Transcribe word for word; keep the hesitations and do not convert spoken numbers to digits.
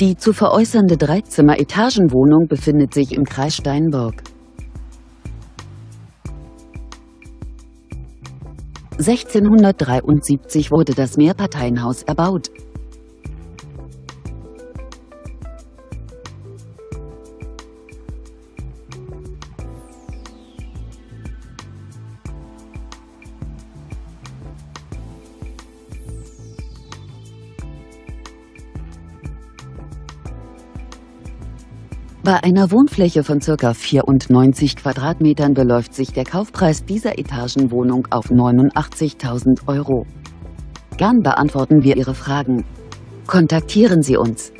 Die zu veräußernde Dreizimmer-Etagenwohnung befindet sich im Kreis Steinburg. sechzehnhundertdreiundsiebzig wurde das Mehrparteienhaus erbaut. Bei einer Wohnfläche von ca. vierundneunzig Quadratmetern beläuft sich der Kaufpreis dieser Etagenwohnung auf neunundachtzigtausend Euro. Gern beantworten wir Ihre Fragen. Kontaktieren Sie uns.